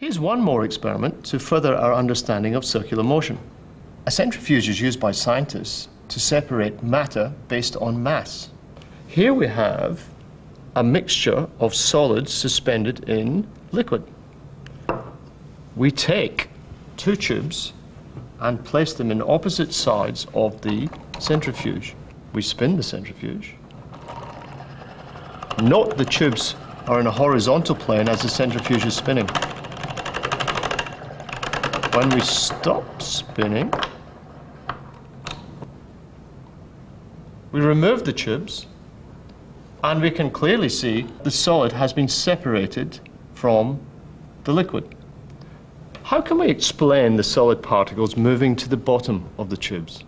Here's one more experiment to further our understanding of circular motion. A centrifuge is used by scientists to separate matter based on mass. Here we have a mixture of solids suspended in liquid. We take two tubes and place them in opposite sides of the centrifuge. We spin the centrifuge. Note the tubes are in a horizontal plane as the centrifuge is spinning. When we stop spinning, we remove the tubes, and we can clearly see the solid has been separated from the liquid. How can we explain the solid particles moving to the bottom of the tubes?